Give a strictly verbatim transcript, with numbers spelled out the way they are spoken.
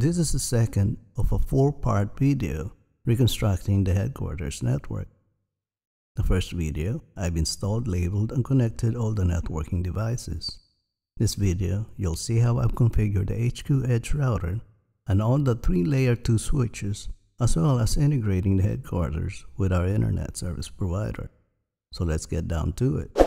This is the second of a four-part video reconstructing the headquarters network. The first video, I've installed, labeled, and connected all the networking devices. This video, you'll see how I've configured the H Q Edge router and all the three layer two switches, as well as integrating the headquarters with our internet service provider. So let's get down to it.